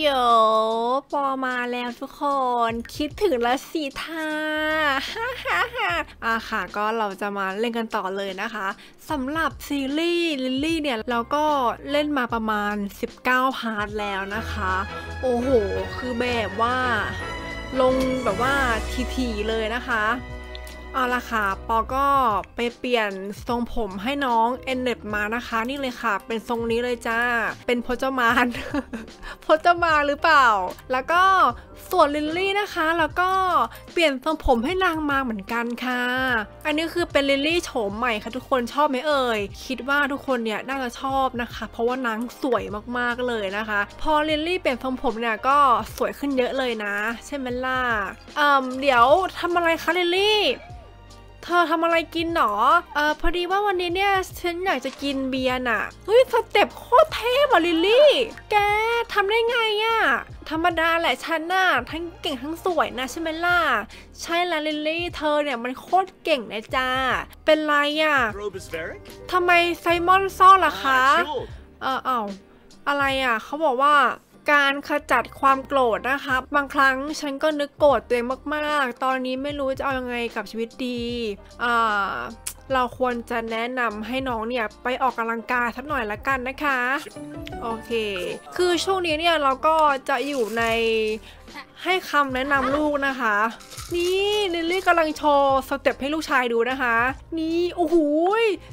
โยปอมาแล้วทุกคนคิดถึงแล้วสิท่าฮ่าฮ่าฮ่าค่ะก็เราจะมาเล่นกันต่อเลยนะคะสำหรับซีรีส์ลิลลี่เนี่ยเราก็เล่นมาประมาณ19พาร์ทแล้วนะคะโอ้โหคือแบบว่าลงแบบว่าทีๆเลยนะคะเอาละค่ะปอก็ไปเปลี่ยนทรงผมให้น้องเอนเน็ตมานะคะนี่เลยค่ะเป็นทรงนี้เลยจ้าเป็นพจมาน พจมานหรือเปล่าแล้วก็ส่วนลิลลี่นะคะแล้วก็เปลี่ยนทรงผมให้นางมาเหมือนกันค่ะอันนี้คือเป็นลิลลี่โฉมใหม่ค่ะทุกคนชอบไหมเอ่ยคิดว่าทุกคนเนี่ยน่าจะชอบนะคะเพราะว่านางสวยมากๆเลยนะคะพอลิลลี่เปลี่ยนทรงผมเนี่ยก็สวยขึ้นเยอะเลยนะใช่ไหมล่ะเดี๋ยวทำอะไรคะลิลลี่เธอทำอะไรกินหนอพอดีว่าวันนี้เนี่ยฉันอยากจะกินเบียร์น่ะเฮ้ยสเต็ปโคตรเท่ว่ะลิลลี่แกทำได้ไงอ่ะธรรมดาแหละฉันน่ะทั้งเก่งทั้งสวยนะใช่ไหมล่ะใช่แล้วลิลลี่เธอเนี่ยมันโคตรเก่งนะจ้าเป็นไรอ่ะทำไมไซมอนซ่อล่ะคะอะไรอ่ะเขาบอกว่าการขจัดความโกรธนะคะบางครั้งฉันก็นึกโกรธตัวเองมากๆตอนนี้ไม่รู้จะเอายังไงกับชีวิตดีเราควรจะแนะนำให้น้องเนี่ยไปออกกำลังกายสักหน่อยละกันนะคะโอเคคือช่วงนี้เนี่ยเราก็จะอยู่ในให้คำแนะนำลูกนะคะนี่ลิลลี่กำลังโชว์สเต็ปให้ลูกชายดูนะคะนี่โอ้โห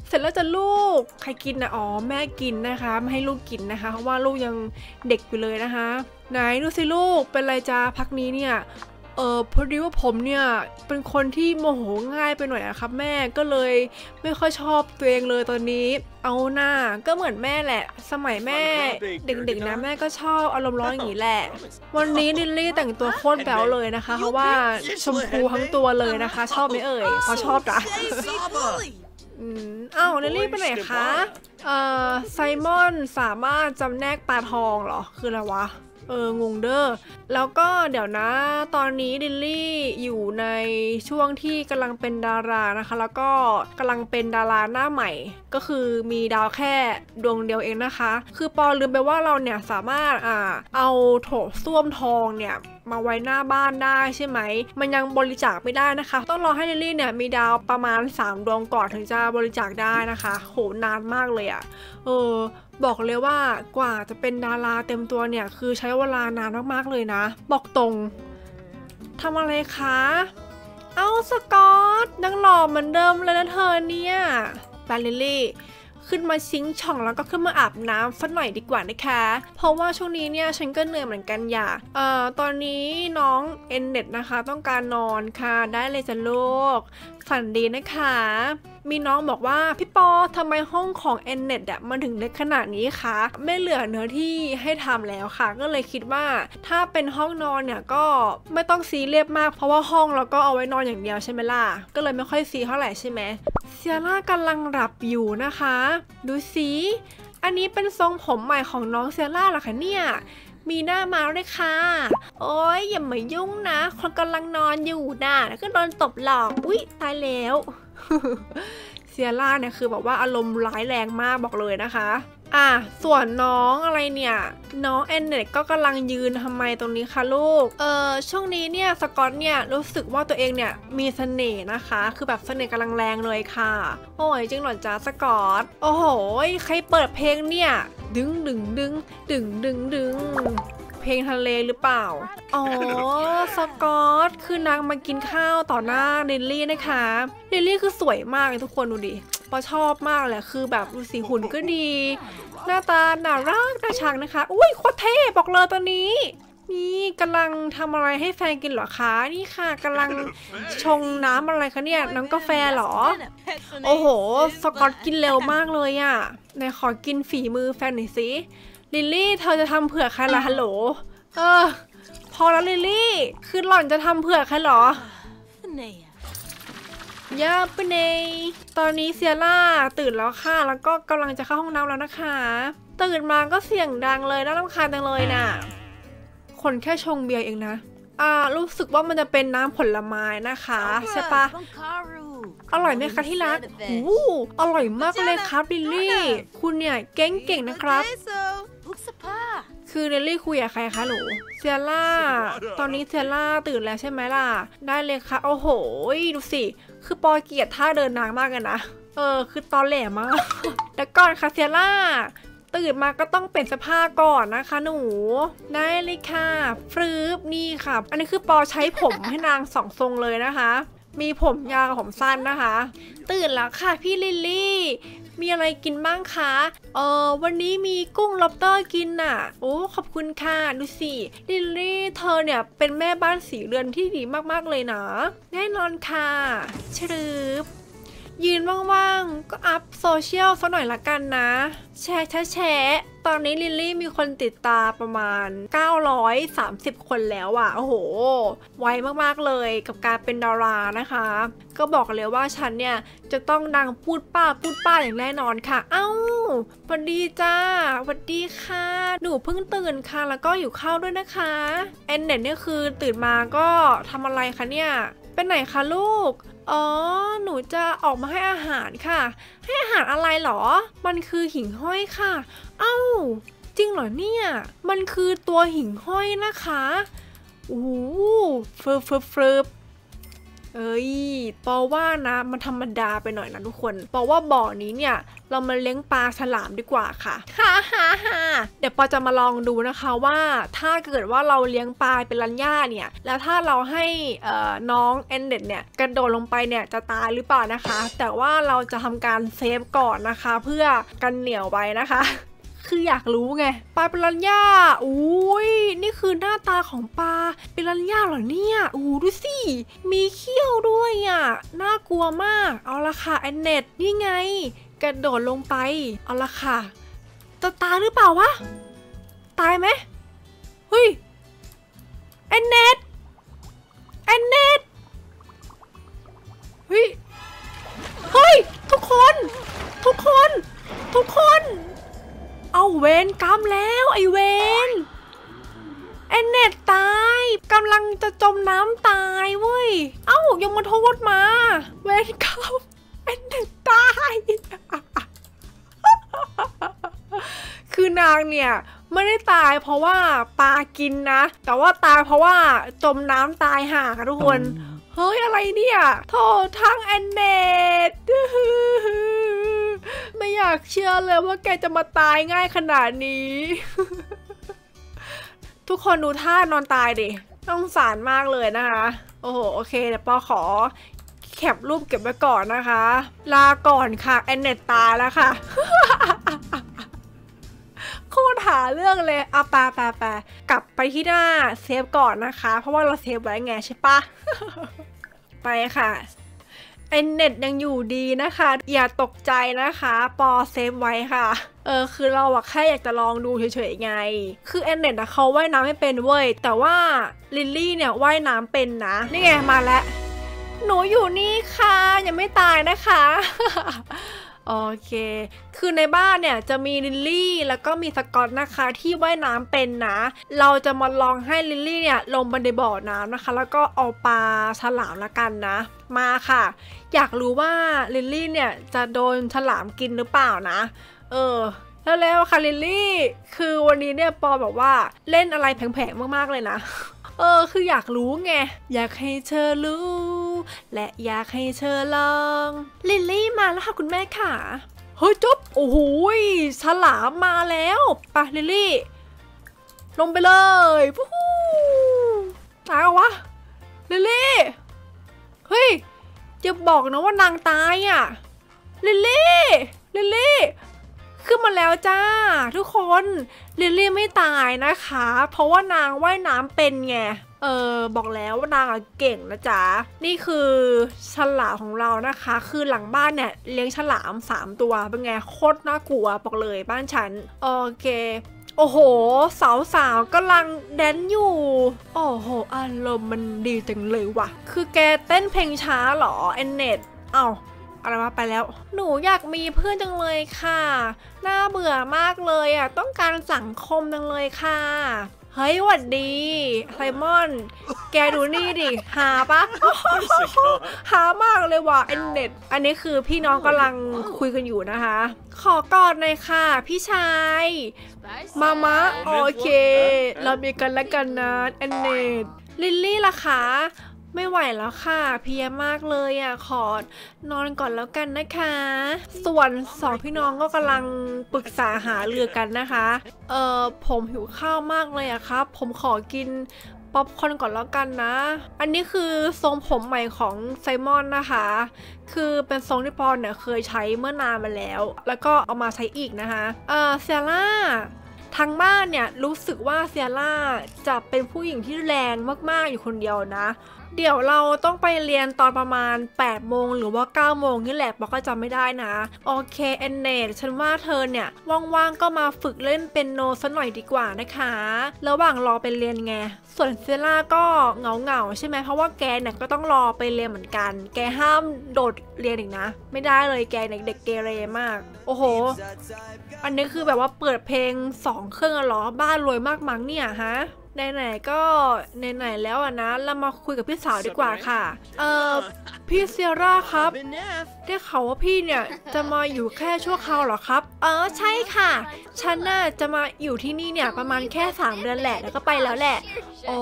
เสร็จแล้วจะลูกใครกินนะอ๋อแม่กินนะคะไม่ให้ลูกกินนะคะเพราะว่าลูกยังเด็กอยู่เลยนะคะไหนดูสิลูกเป็นไรจ้าพักนี้เนี่ยพอดีว่าผมเนี่ยเป็นคนที่โมโหง่ายไปหน่อยนะครับแม่ก็เลยไม่ค่อยชอบตัวเองเลยตอนนี้เอาหน้าก็เหมือนแม่แหละสมัยแม่เด็กๆนะแม่ก็ชอบอารมณ์ร้อนอย่างนี้แหละวันนี้ลิลลี่แต่งตัวโคตรแบ๊วเลยนะคะเพราะว่าชมพูทั้งตัวเลยนะคะชอบไหมเอ่ยพอชอบจ้ะอ้าวลิลลี่ไปไหนคะไซมอนสามารถจำแนกปลาทองเหรอคืออะไรวะงงเด้อแล้วก็เดี๋ยวนะตอนนี้ลิลลี่อยู่ในช่วงที่กำลังเป็นดารานะคะแล้วก็กำลังเป็นดาราหน้าใหม่ก็คือมีดาวแค่ดวงเดียวเองนะคะคือปอลืมไปว่าเราเนี่ยสามารถเอาโถส้วมทองเนี่ยมาไว้หน้าบ้านได้ใช่ไหมมันยังบริจาคไม่ได้นะคะต้องรอให้ลิลลี่เนี่ยมีดาวประมาณ3ดวงก่อนถึงจะบริจาคได้นะคะโหนานมากเลยอะบอกเลยว่ากว่าจะเป็นดาราเต็มตัวเนี่ยคือใช้เวลานานมากๆเลยนะบอกตรงทำอะไรคะเอาสกอตนั่งหล่อเหมือนเดิมเลยนะเธอเนี่ยไปลิลลี่ขึ้นมาซิงช่องแล้วก็ขึ้นมาอาบน้ำสักหน่อยดีกว่านะคะเพราะว่าช่วงนี้เนี่ยฉันก็เหนื่อยเหมือนกันอย่าตอนนี้น้องเอนเน็ตนะคะต้องการนอนค่ะได้เลยจ้ะลูกฝันดีนะคะมีน้องบอกว่าพี่ปอทำไมห้องของเอนเน็ตมันถึงเล็กขนาดนี้คะไม่เหลือเนื้อที่ให้ทำแล้วค่ะก็เลยคิดว่าถ้าเป็นห้องนอนเนี่ยก็ไม่ต้องซีเรียสมากเพราะว่าห้องเราก็เอาไว้นอนอย่างเดียวใช่ไหมล่ะก็เลยไม่ค่อยซีเท่าไหร่ใช่ไหมเซียร่ากำลังหลับอยู่นะคะดูสิอันนี้เป็นทรงผมใหม่ของน้องเซียร่าเหรอคะเนี่ยมีหน้ามาเลยค่ะโอ๊ยอย่ามายุ่งนะคนกำลังนอนอยู่น่ะแล้วก็โดนตบหลอกอุ๊ยตายแล้วเซียร่าเนี่ยคือบอกว่าอารมณ์ร้ายแรงมากบอกเลยนะคะส่วนน้องอะไรเนี่ยน้องแอนเน็ตก็กำลังยืนทำไมตรงนี้คะลูกช่วงนี้เนี่ยสกอตเนี่ยรู้สึกว่าตัวเองเนี่ยมีเสน่ห์นะคะคือแบบเสน่ห์กำลังแรงเลยค่ะโอ้ยจริงหรอจ๊ะสกอตโอ้โหใครเปิดเพลงเนี่ยดึงดึงดึงดึงดึงดึงเพลงทะเลหรือเปล่าอ๋อสกอตคือนางมากินข้าวต่อหน้าลิลลี่นะคะลิลลี่คือสวยมากเลยทุกคนดูดิปอชอบมากแหละคือแบบดูสิหุ่นก็ดีหน้าตาน่ารักน่าชังนะคะอุ้ยโคตรเท่บอกเลยตอนนี้นี่กำลังทำอะไรให้แฟนกินเหรอคะนี่ค่ะกำลังชงน้ำอะไรคะเนี่ยน้ำกาแฟเหรอโอ้โหสกอตกินเร็วมากเลยอ่ะไหนขอกินฝีมือแฟนหน่อยสิลิลลี่เธอจะทำเผื่อใครล่ะฮัลโหลพอแล้วลิลลี่คือหล่อนจะทำเผื่อใครหรอย่าไปเนยตอนนี้เซียร่าตื่นแล้วค่ะแล้วก็กำลังจะเข้าห้องน้ำแล้วนะคะตื่นมาก็เสียงดังเลยน่ารำคาญจังเลยน่ะคนแค่ชงเบียร์เองนะรู้สึกว่ามันจะเป็นน้ำผลไม้นะคะใช่ปะอร่อยไหมคะที่รักอร่อยมากเลยครับลิลลี่คุณเนี่ยเก่งๆนะครับ ทุกสภาพคือเนลลี่คุยกับใครคะหนูเซียร่าตอนนี้เซียร่าตื่นแล้วใช่ไหมล่ะได้เลยค่ะโอ้โหดูสิคือปอยเกียดท่าเดินนางมากเลยนะคือตอนแหลมมากแต่ก่อนค่ะเซียร่าตื่นมาก็ต้องเป็นสภาพก่อนนะคะหนูได้เลยค่ะฟืบนี่ค่ะอันนี้คือปอใช้ผมให้นางสองทรงเลยนะคะมีผมยาวกับผมสั้นนะคะตื่นแล้วค่ะพี่ลิลลี่มีอะไรกินบ้างคะวันนี้มีกุ้งล็อบสเตอร์กินน่ะโอ้ขอบคุณค่ะดูสิลิลลี่เธอเนี่ยเป็นแม่บ้านสีเรือนที่ดีมากๆเลยนะแน่นอนค่ะชรึบยืนว่างๆก็อัพโซเชียลสักหน่อยละกันนะแชร์ตอนนี้ลิลลี่มีคนติดตามประมาณ930คนแล้วอะโอ้โหไวมากๆเลยกับการเป็นดารานะคะก็บอกเลยว่าฉันเนี่ยจะต้องดังพูดป้าอย่างแน่นอนค่ะเอ้าสวัสดีจ้าสวัสดีค่ะหนูเพิ่งตื่นค่ะแล้วก็อยู่ข้าวด้วยนะคะแอนเน็ตเนี่ยคือตื่นมาก็ทำอะไรคะเนี่ยเป็นไหนคะลูกอ๋อหนูจะออกมาให้อาหารค่ะให้อาหารอะไรหรอมันคือหิ่งห้อยค่ะเอ้าจริงเหรอเนี่ยมันคือตัวหิ่งห้อยนะคะโอ้โหเฟิร์บเอ้ยปอว่านะมันธรรมดาไปหน่อยนะทุกคนปอว่าบ่อนี้เนี่ยเรามาเลี้ยงปลาฉลามดีกว่าค่ะฮ่าเดี๋ยวปอจะมาลองดูนะคะว่าถ้าเกิดว่าเราเลี้ยงปลาเป็นลัญญาเนี่ยแล้วถ้าเราให้น้องแอนเดดเนี่ยกระโดดลงไปเนี่ยจะตายหรือเปล่านะคะแต่ว่าเราจะทำการเซฟก่อนนะคะเพื่อกันเหนียวไว้นะคะคืออยากรู้ไงปลาปิรันย่าอุ้ยนี่คือหน้าตาของปลาปิรันย่าเหรอเนี่ยอู้ดูสิมีเขี้ยวด้วยอ่ะน่ากลัวมากเอาละค่ะแอนเนตนี่ไงกระโดดลงไปเอาละค่ะจะตายหรือเปล่าวะตายไหมเฮ้ยแอนเนตเฮ้ยทุกคนเอาเวนกำแล้วไอเวนแอนเนตตายกำลังจะจมน้ำตายเว้ยเอ้ายังมาโทษมาเวนกำแอนเนตตายคือนางเนี่ยไม่ได้ตายเพราะว่าปลากินนะแต่ว่าตายเพราะว่าจมน้ำตายห่าค่ะทุกคนเฮ้ยอะไรเนี่ยโทษทั้งแอนเนตไม่อยากเชื่อเลยว่าแกจะมาตายง่ายขนาดนี้ ทุกคนดูท่านอนตายดิต้องสารมากเลยนะคะโอ้โหโอเคเดี๋ยวปอขอแคปรูปเก็บไว้ก่อนนะคะลาก่อนค่ะแอนเนตตายแล้วค่ะ โคตรหาเรื่องเลยเอาไปกลับไปที่หน้าเซฟก่อนนะคะเพราะว่าเราเซฟไว้ไงใช่ปะ ไปค่ะแอนเน็ตยังอยู่ดีนะคะอย่าตกใจนะคะปอเซฟไว้ค่ะคือเราอะแค่อยากจะลองดูเฉยๆไงคือแอนเน็ตนะเขาว่ายน้ำไม่เป็นเว้ยแต่ว่าลิลลี่เนี่ยว่ายน้ำเป็นนะนี่ไงมาแล้วหนูอยู่นี่ค่ะยังไม่ตายนะคะโอเคคือในบ้านเนี่ยจะมีลิลลี่แล้วก็มีสกอตนะคะที่ว่ายน้ำเป็นนะเราจะมาลองให้ลิลลี่เนี่ยลงไปในบ่อน้ำนะคะแล้วก็เอาปลาฉลามละกันนะมาค่ะอยากรู้ว่าลิลลี่เนี่ยจะโดนฉลามกินหรือเปล่านะแล้วค่ะลิลลี่คือวันนี้เนี่ยปอบอกว่าเล่นอะไรแผลงๆมากๆเลยนะคืออยากรู้ไงอยากให้เธอรู้และอยากให้เธอลองลิลลี่มาแล้วค่ะคุณแม่ค่ะเฮ้ยจบโอ้โหฉลามมาแล้วไปลิลลี่ลงไปเลยวู้ฮู้ตายเหรอวะลิลลี่เฮ้ยอย่าบอกนะว่านางตายอ่ะลิลลี่ขึ้นมาแล้วจ้าทุกคนลิลลี่ไม่ตายนะคะเพราะว่านางว่ายน้ำเป็นไงบอกแล้วว่านางเก่งนะจ๊ะนี่คือฉลามของเรานะคะคือหลังบ้านเนี่ยเลี้ยงฉลาม3ตัวเป็นไงโคตรน่ากลัวบอกเลยบ้านฉันโอเคโอ้โหสาวกำลังแดนอยู่โอ้โหอารมณ์มันดีจังเลยว่ะคือแกเต้นเพลงช้าหรอแอนเนตเอ้า อะไรวะไปแล้วหนูอยากมีเพื่อนจังเลยค่ะน่าเบื่อมากเลยอ่ะต้องการสังคมจังเลยค่ะเฮ้ยหวัดดีไซมอนแกดูนี่ดิหาปะหามากเลยว่ะเอ็นเน็ตอันนี้คือพี่น้องกำลังคุยกันอยู่นะคะขอกอดหน่อยค่ะพี่ชายมามะโอเคเรามีกันแล้วกันนะเอ็นเน็ตลิลลี่ล่ะคะไม่ไหวแล้วค่ะเพียมากเลยอ่ะขอนอนก่อนแล้วกันนะคะส่วนสองพี่น้องก็กำลังปรึกษาหาเรือกันนะคะผมหิวข้าวมากเลยอ่ะครับผมขอกินป๊อปคอร์นก่อนแล้วกันนะอันนี้คือทรงผมใหม่ของไซมอนนะคะคือเป็นทรงที่ปอนเนี่ยเคยใช้เมื่อนานมาแล้วแล้วก็เอามาใช้อีกนะคะเซร่าทางบ้านเนี่ยรู้สึกว่าเซร่าจะเป็นผู้หญิงที่แรงมากๆอยู่คนเดียวนะเดี๋ยวเราต้องไปเรียนตอนประมาณ8โมงหรือว่า9โมงนี่แหละปอก็จำไม่ได้นะโอเคเอ็นเนทฉันว่าเธอเนี่ยว่างๆก็มาฝึกเล่นเปียโนสักหน่อยดีกว่านะคะระหว่างรอไปเรียนไงส่วนเซล่าก็เหงาๆใช่ไหมเพราะว่าแกเนี่ยก็ต้องรอไปเรียนเหมือนกันแกห้ามโดดเรียนอีกนะไม่ได้เลยแกเนี่ยเด็กเกเรมากโอ้โหอันนี้คือแบบว่าเปิดเพลง2เครื่องหรอบ้านรวยมากมั้งเนี่ยฮะไหนๆก็ไหนๆแล้วอะนะเรามาคุยกับพี่สาวดีกว่าค่ะพี่เซียร่าครับได้ข่าวว่าพี่เนี่ยจะมาอยู่แค่ชั่วคราวเหรอครับใช่ค่ะฉันน่ะจะมาอยู่ที่นี่เนี่ยประมาณแค่3เดือนแหละแล้วก็ไปแล้วแหละโอ้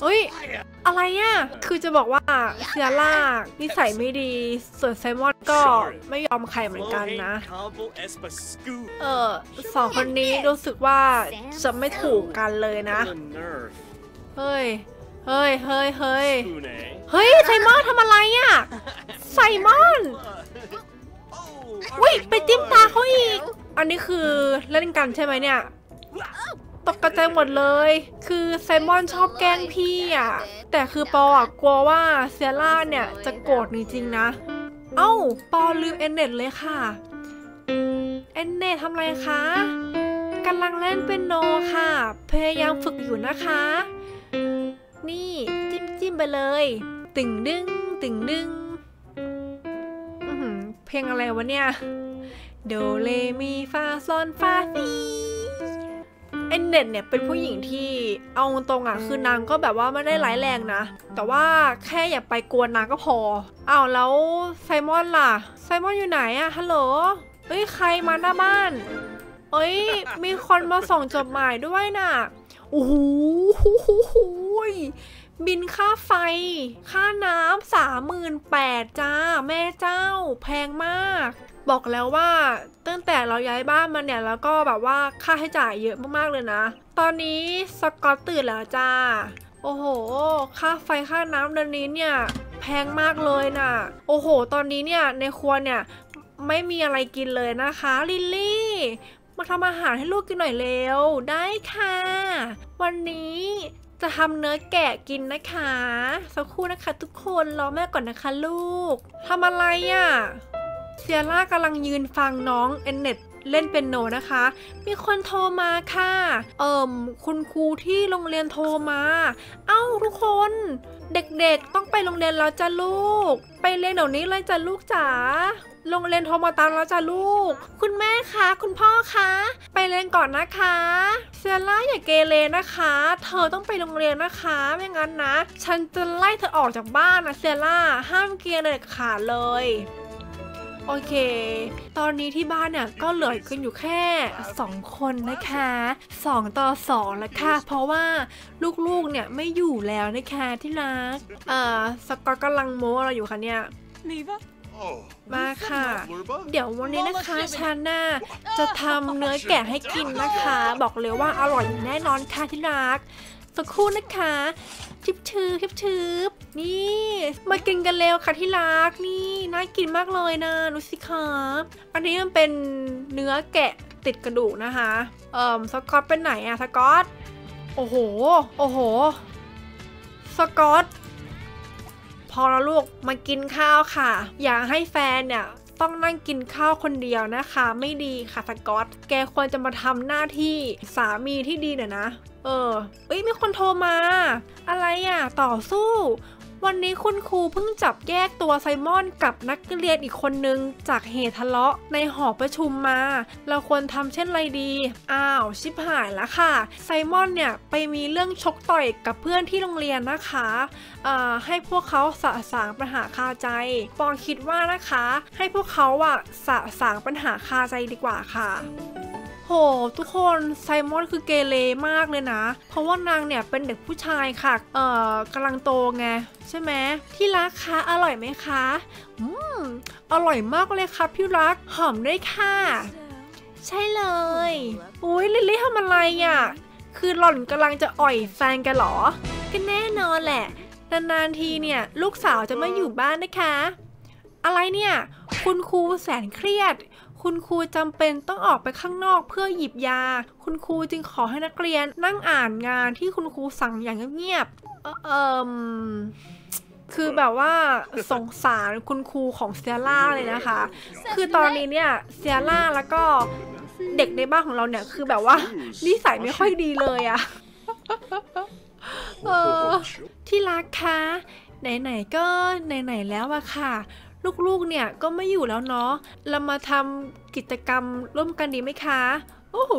เฮ้ยอะไรเนี่ยคือจะบอกว่าเซียร่านิสัยไม่ดีส่วนไซมอนก็ไม่ยอมใครเหมือนกันนะสองคนนี้รู้สึกว่าจะไม่ถูกกันเลยนะเฮ้ยไซมอนทำอะไรอ่ะไซมอนวิ่งไปจิ้มตาเขาอีกอันนี้คือเล่นกันใช่ไหมเนี่ยตกกระจายหมดเลยคือไซมอนชอบแกล้งพี่อ่ะแต่คือปออ่ะกลัวว่าเซร่าเนี่ยจะโกรธจริงๆนะเอ้าปอลืมเอ็นเน็ตเลยค่ะเอ็นเน็ตทำไรคะกำลังเล่นเปียโนค่ะพยายามฝึกอยู่นะคะนี่จิ้มไปเลยตึงดึงตึงดึงเพลงอะไรวะเนี่ยโดเรมีฟาซอนฟาซีเอ็นเน็ตเนี่ยเป็นผู้หญิงที่เอาตรงอ่ะคือนางก็แบบว่าไม่ได้ร้ายแรงนะแต่ว่าแค่อย่าไปกวนนางก็พออ้าวแล้วไซมอนล่ะไซมอนอยู่ไหนอะฮัลโหลเอ้ยใครมาหน้าบ้านเอ้ยมีคนมาส่งจดหมายด้วยน่ะโอ้โหบินค่าไฟค่าน้ำ38,000จ้าแม่เจ้าแพงมากบอกแล้วว่าตั้งแต่เราย้ายบ้านมาเนี่ยแล้วก็แบบว่าค่าใช้จ่ายเยอะมากๆเลยนะตอนนี้สกอตตื่นแล้วจ้าโอ้โหค่าไฟค่าน้ำเดือนนี้เนี่ยแพงมากเลยน่ะโอ้โหตอนนี้เนี่ยในครัวเนี่ยไม่มีอะไรกินเลยนะคะลิลลี่มาทำอาหารให้ลูกกินหน่อยเร็วได้ค่ะวันนี้จะทำเนื้อแกะกินนะคะสักครู่นะคะทุกคนรอแม่ก่อนนะคะลูกทำอะไรอ่ะเซียร่ากำลังยืนฟังน้องเอ็นเน็ตเล่นเปียโนนะคะมีคนโทรมาค่ะคุณครูที่โรงเรียนโทรมาเอ้าทุกคนเด็กๆต้องไปโรงเรียนแล้วจ้ะลูกไปเรียนเดี๋ยวนี้เลยจ้ะลูกจ๋าโรงเรียนโทรมาตามแล้วจ้ะลูกคุณแม่คะคุณพ่อคะไปเรียนก่อนนะคะเซร่าอย่าเกเรนะคะเธอต้องไปโรงเรียนนะคะไม่งั้นนะฉันจะไล่เธอออกจากบ้านนะเซร่าห้ามเกเรขาดเลยโอเคตอนนี้ที่บ้านเนี่ยก็เหลือกันอยู่แค่2คนนะคะ2-2แล้วค่ะเพราะว่าลูกๆเนี่ยไม่อยู่แล้วนะคะที่รักสกอตกำลังโม้อะไรอยู่คะเนี่ยมาค่ะเดี๋ยววันนี้นะคะชาน่าจะทำเนื้อแกะให้กินนะคะบอกเลยว่าอร่อยแน่นอนค่ะที่รักสักครู่นะคะชิบนี่มากินกันเร็วค่ะที่รักนี่น่ากินมากเลยนะดูสิคะอันนี้มันเป็นเนื้อแกะติดกระดูกนะคะสกอตเป็นไหนอะสกอตโอ้โหสกอตพอแล้วลูกมากินข้าวค่ะอยากให้แฟนเนี่ยต้องนั่งกินข้าวคนเดียวนะคะไม่ดีค่ะสกอตแกควรจะมาทำหน้าที่สามีที่ดีหน่อยนะมีคนโทรมาอะไรอ่ะต่อสู้ วันนี้คุณครูเพิ่งจับแยกตัวไซมอนกับนักเรียนอีกคนนึงจากเหตุทะเลาะในหอประชุมมาเราควรทำเช่นไรดีอ้าวชิบหายแล้วค่ะไซมอนเนี่ยไปมีเรื่องชกต่อยกับเพื่อนที่โรงเรียนนะคะให้พวกเขาสะสางปัญหาคาใจปอนคิดว่านะคะให้พวกเขาสะสางปัญหาคาใจดีกว่าค่ะโหทุกคนไซมอนคือเกเรมากเลยนะเพราะว่านางเนี่ยเป็นเด็กผู้ชายค่ะกำลังโตไงใช่ไหมที่รักคะอร่อยไหมคะอร่อยมากเลยครับพี่รักหอมด้วยค่ะใช่เลยอุ้ยลิลลี่ทำอะไรอ่ะคือหล่อนกำลังจะอ่อยแฟนกันหรอก็แน่นอนแหละนานๆทีเนี่ยลูกสาวจะมาอยู่บ้านนะคะอะไรเนี่ยคุณครูแสนเครียดคุณครูจำเป็นต้องออกไปข้างนอกเพื่อหยิบยาคุณครูจึงขอให้นักเรียนนั่งอ่านงานที่คุณครูสั่งอย่างเงียบคือแบบว่าสงสารคุณครูของเซียร่าเลยนะคะคือตอนนี้เนี่ยเซียร่าแล้วก็เด็กในบ้านของเราเนี่ยคือแบบว่านิสัยไม่ค่อยดีเลยอะที่รักคะไหนๆก็ไหนๆแล้วอะค่ะลูกๆเนี่ยก็ไม่อยู่แล้วเนาะเรามาทำกิจกรรมร่วมกันดีไหมคะโอ้โห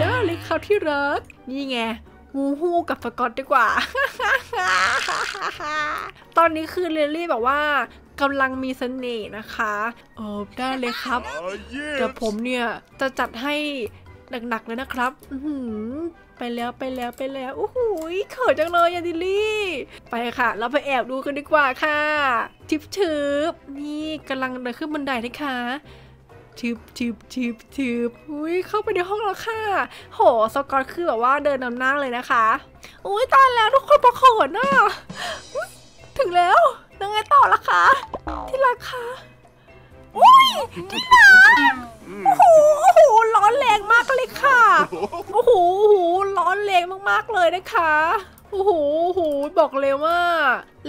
ได้เลยครับที่รักนี่ไงฮู้กับสกอตดีกว่า ตอนนี้คือเรนลี่บอกว่ากำลังมีเสน่ห์นะคะได้เลยครับเดี๋ยวผมเนี่ยจะจัดให้หนักๆเลยนะครับไปแล้วโอ้โหเขินจังเลยดิลลี่ไปค่ะเราไปแอบดูกันดีกว่าค่ะทิบๆนี่กำลังเดินขึ้นบันไดนะคะทิบๆอุ้ยเข้าไปในห้องแล้วค่ะโหสกอตคือแบบว่าเดินนำหน้าเลยนะคะอุ้ยตายแล้วทุกคนประโขนน่ะถึงแล้วยังไงต่อล่ะคะที่รักคะอุ้ยที่รักโอ้โหร้อนแรงมากเลยค่ะโอ้โหร้อนแรงมากๆเลยนะคะโอ้โหบอกเลยว่า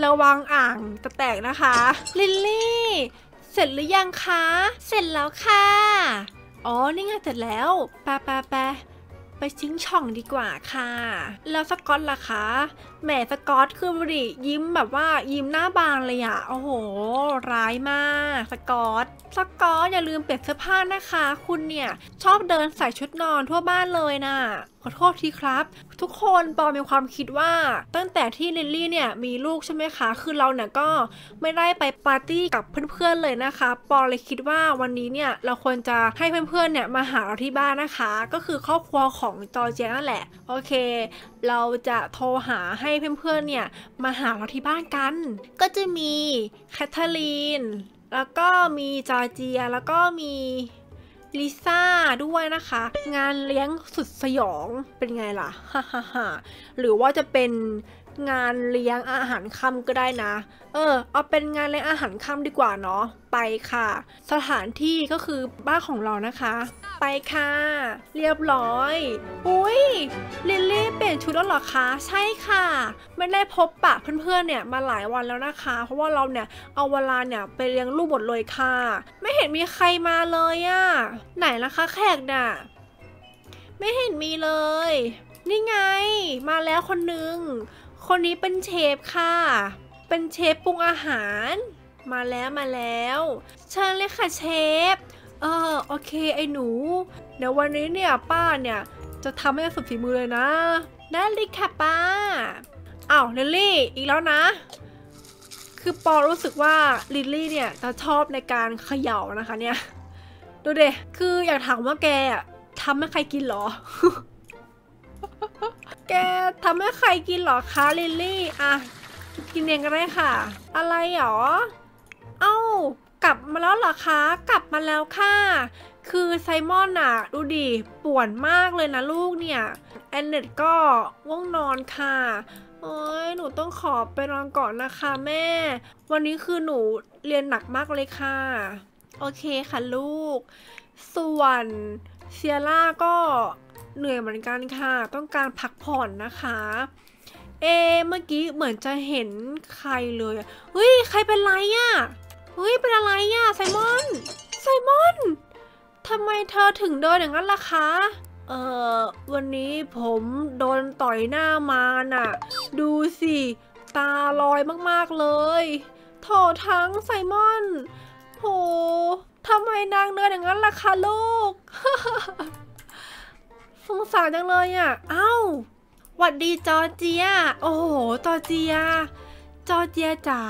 ระวังอ่างจะแตกนะคะลิลลี่เสร็จหรือยังคะเสร็จแล้วค่ะอ๋อนี่ไงเสร็จแล้วไปชิงช่องดีกว่าค่ะแล้วสกอตล่ะคะแหมสกอตคือบุรียิ้มแบบว่ายิ้มหน้าบางเลยอะโอ้โหร้ายมากสกอตอย่าลืมเปลี่ยนเสื้อผ้านะคะคุณเนี่ยชอบเดินใส่ชุดนอนทั่วบ้านเลยนะขอโทษทีครับทุกคนปอมีความคิดว่าตั้งแต่ที่ลิลลี่เนี่ยมีลูกใช่ไหมคะคือเราเนี่ยก็ไม่ได้ไปปาร์ตี้กับเพื่อนๆเลยนะคะปอเลยคิดว่าวันนี้เนี่ยเราควรจะให้เพื่อนๆเนี่ยมาหาเราที่บ้านนะคะก็คือครอบครัวของจอร์เจียนั่นแหละโอเคเราจะโทรหาให้เพื่อนๆเนี่ยมาหาเราที่บ้านกันก็จะมีแคทเธอรีนแล้วก็มีจอร์เจียแล้วก็มีลิซ่าด้วยนะคะงานเลี้ยงสุดสยองเป็นไงล่ะฮ่าหรือว่าจะเป็นงานเลี้ยงอาหารค่ำก็ได้นะเอาเป็นงานเลี้ยงอาหารค่ำดีกว่าเนาะไปค่ะสถานที่ก็คือบ้านของเรานะคะไปค่ะเรียบร้อยอุ้ยลิลลี่เปลี่ยนชุดแล้วเหรอคะใช่ค่ะไม่ได้พบปะเพื่อนๆเนี่ยมาหลายวันแล้วนะคะเพราะว่าเราเนี่ยเอาเวลาเนี่ยไปเลี้ยงลูกหมดเลยค่ะไม่เห็นมีใครมาเลยอะไหนล่ะคะแขกน่ะไม่เห็นมีเลยนี่ไงมาแล้วคนนึงคนนี้เป็นเชฟค่ะเป็นเชฟปรุงอาหารมาแล้วเชิญเลยค่ะเชฟโอเคไอ้หนูเดี๋ยววันนี้เนี่ยป้าเนี่ยจะทำให้สุดฝีมือเลยนะได้เลยค่ะป้าอ้าวลิลลี่อีกแล้วนะคือปอรู้สึกว่าลิลลี่เนี่ยจะชอบในการเขย่านะคะเนี่ยดูเด็กคืออยากถามว่าแกทำให้ใครกินหรอ แกทำให้ใครกินหรอคะลิลลี่อะกินเองก็ได้ค่ะอะไรหรอเอ้ากลับมาแล้วเหรอคะกลับมาแล้วค่ะคือไซมอนน่ะดูดิป่วนมากเลยนะลูกเนี่ยแอนเนตก็ง่วงนอนค่ะโอ้ยหนูต้องขอไปนอนก่อนนะคะแม่วันนี้คือหนูเรียนหนักมากเลยค่ะโอเคค่ะลูกส่วนเซียร่าก็เหนื่อยเหมือนกันค่ะต้องการพักผ่อนนะคะเมื่อกี้เหมือนจะเห็นใครเลยเฮ้ยใครเป็นไรอ่ะเฮ้ยเป็นอะไรอ่ะไซมอนทำไมเธอถึงโดนอย่างนั้นล่ะคะวันนี้ผมโดนต่อยหน้ามาน่ะดูสิ ตาลอยมากๆเลยโถทั้งไซมอนโหทำไมนางเนินอย่างนั้นล่ะคะลูก สงสารจังเลยอ่ะเอ้าหวัดดีจอร์เจียโอ้โหจอร์เจียจ๋า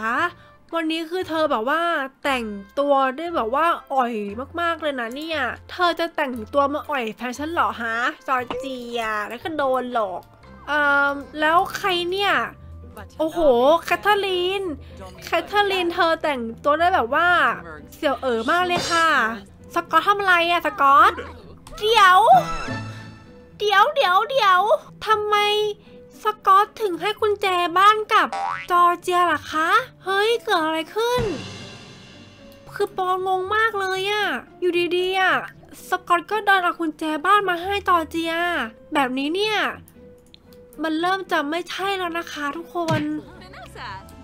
วันนี้คือเธอแบบว่าแต่งตัวได้แบบว่าอ่อยมากๆเลยนะเนี่ยเธอจะแต่งตัวมาอ่อยแฟชั่นเหรอฮะจอร์เจียแล้วก็โดนหลอกแล้วใครเนี่ยโอ้โหแคทเธอรีนเธอแต่งตัวได้แบบว่าเสี่ยวเอ๋อมากเลยค่ะสกอตทำอะไรอะสกอตเดี๋ยวทำไมสกอตถึงให้กุญแจบ้านกับจอร์เจียล่ะคะเฮ้ยเกิดอะไรขึ้นคือปองงมากเลยอะอยู่ดีๆอะสกอตก็เดินเอากุญแจบ้านมาให้จอร์เจียแบบนี้เนี่ยมันเริ่มจะไม่ใช่แล้วนะคะทุกคน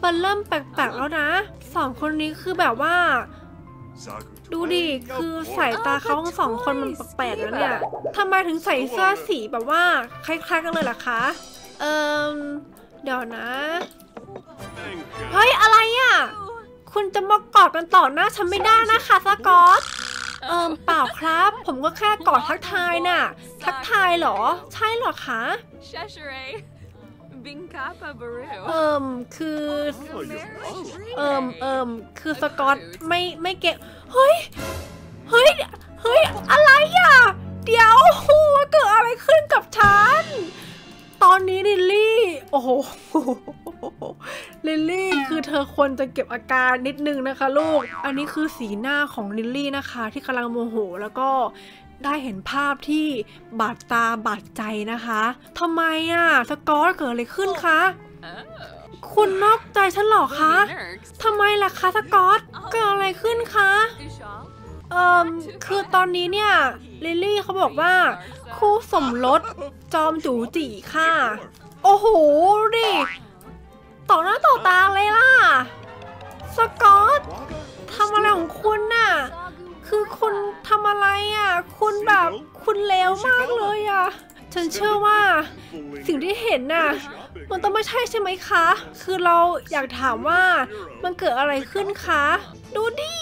มันเริ่มแปลกๆแล้วนะสองคนนี้คือแบบว่าดูดิคือสายตาเขาทั้งสองคนมันแปลกๆแล้วเนี่ยทำไมถึงใส่เสื้อสีแบบว่าคล้ายๆกันเลยล่ะคะเดี๋ยวนะเฮ้ยอะไรอ่ะคุณจะมากอดกันต่อหน้าฉันไม่ได้นะคะสกอตเปล่าครับผมก็แค่กอดทักทายน่ะทักทายเหรอใช่เหรอคะคือคือสกอตไม่เก็บเฮ้ยอะไรอ่ะเดี๋ยวเกิดอะไรขึ้นกับฉันตอนนี้ลิลลี่โอ้โหลิลลี่คือเธอควรจะเก็บอาการนิดนึงนะคะลูกอันนี้คือสีหน้าของลิลลี่นะคะที่กำลังโมโหแล้วก็ได้เห็นภาพที่บาดตาบาดใจนะคะทำไมอ่ะสกอตเกิดอะไรขึ้นคะคุณนอกใจฉันหรอคะทำไมล่ะคะสกอตเกิดอะไรขึ้นคะคือตอนนี้เนี่ยลิลลี่เขาบอกว่าคู่สมรสจอมจู๋จี๋ค่ะโอ้โหดิต่อหน้าต่อตาเลยล่ะสกอตทำอะไรของคุณน่ะคือคุณทำอะไรอ่ะคุณแบบคุณเลวมากเลยอ่ะฉันเชื่อว่าสิ่งที่เห็นน่ะมันต้องไม่ใช่ใช่ไหมคะคือเราอยากถามว่ามันเกิดอะไรขึ้นคะดูดิ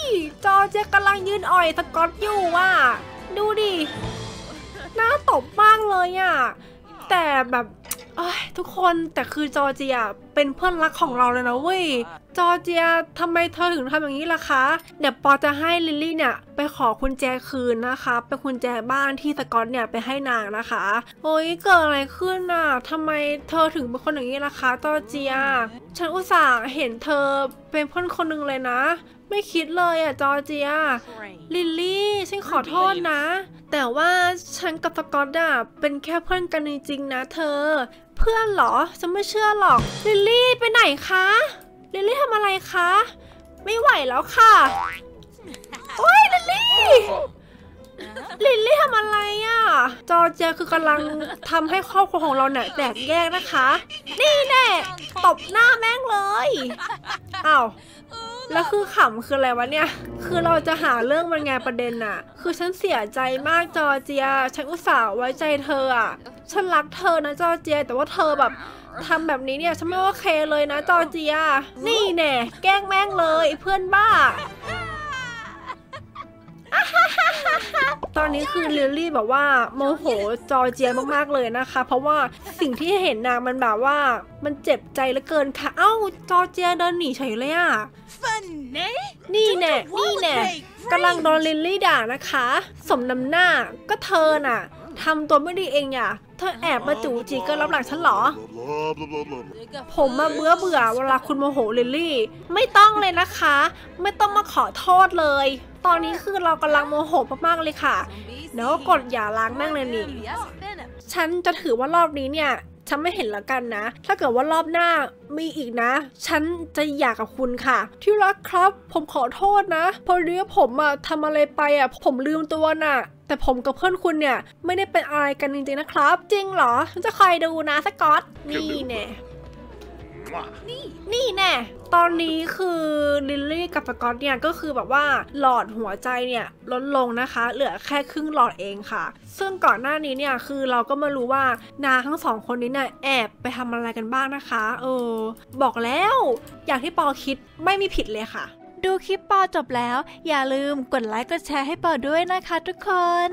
จอเจกำลังยืนอ่อยสกอตอยู่ว่ะดูดิน่าตบมากเลยอ่ะแต่แบบทุกคนแต่คือจอร์เจียเป็นเพื่อนรักของเราเลยนะเว้ยจอร์เจียทำไมเธอถึงทำอย่างนี้ล่ะคะเดี๋ยวปอจะให้ลิลลี่เนี่ยไปขอกุญแจคืนนะคะไปกุญแจบ้านที่สกอตเนี่ยไปให้นางนะคะโอ้ยเกิดอะไรขึ้นน่ะทำไมเธอถึงเป็นคนอย่างนี้ล่ะคะจอร์เจียฉันอุตส่าห์เห็นเธอเป็นเพื่อนคนหนึ่งเลยนะไม่คิดเลยอ่ะจอร์เจียลิลลี่ฉันขอโทษนะแต่ว่าฉันกับสกอตอ่ะเป็นแค่เพื่อนกันจริงๆนะเธอเพื่อนเหรอฉันไม่เชื่อหรอกลิลลี่ไปไหนคะลิลลี่ทำอะไรคะไม่ไหวแล้วค่ะโอ้ยลิลลี่ทำอะไรอ่ะจอร์เจียคือกำลังทำให้ครอบครัวของเราเนี่ยแตกแยกนะคะนี่แน่ตบหน้าแม่งเลยอ้าวแล้วคือขำคืออะไรวะเนี่ยคือเราจะหาเรื่องมันไงประเด็นน่ะคือฉันเสียใจมากจอร์เจียฉันอุตส่าห์ไว้ใจเธออ่ะฉันรักเธอนะจอร์เจียแต่ว่าเธอแบบทำแบบนี้เนี่ยฉันไม่โอเคเลยนะจอร์เจียนี่แน่แกล้งแม่งเลยเพื่อนบ้าตอนนี้คือลิลลี่แบบว่าโมโหจอร์เจียมากๆเลยนะคะเพราะว่าสิ่งที่เห็นนางมันแบบว่ามันเจ็บใจเหลือเกินค่ะเอ้าจอร์เจียเดินหนีเฉยเลยอ่ะนี่แน่กำลังโดนลิลลี่ด่านะคะสมน้ำหน้าก็เธอน่ะทำตัวไม่ดีเองอ่ะเธอแอบมาจู่จีก็รับหลังฉันเหรอผมมาเบื่อเวลาคุณโมโหลิลลี่ไม่ต้องเลยนะคะไม่ต้องมาขอโทษเลยตอนนี้คือเรากำลังโมโหมากๆเลยค่ะแล้วกดอย่าล้างแม่งเลยนี่ฉันจะถือว่ารอบนี้เนี่ยฉันไม่เห็นแล้วกันนะถ้าเกิดว่ารอบหน้ามีอีกนะฉันจะอยากกับคุณค่ะที่รักครับผมขอโทษนะพอดีว่าผมอะทำอะไรไปอะผมลืมตัวน่ะแต่ผมกับเพื่อนคุณเนี่ยไม่ได้เป็นอะไรกันจริงๆนะครับจริงเหรอฉันจะคอยดูนะสกอตนี่เนี่ย นี่แน่ตอนนี้คือลิลลี่กับสกอตเนี่ยก็คือแบบว่าหลอดหัวใจเนี่ยลดลงนะคะเหลือแค่ครึ่งหลอดเองค่ะซึ่งก่อนหน้านี้เนี่ยคือเราก็มารู้ว่านางทั้งสองคนนี้เนี่ยแอบไปทำอะไรกันบ้างนะคะบอกแล้วอย่างที่ปอคิดไม่มีผิดเลยค่ะดูคลิปปอจบแล้วอย่าลืมกดไลค์กดแชร์ให้ปอด้วยนะคะทุกคน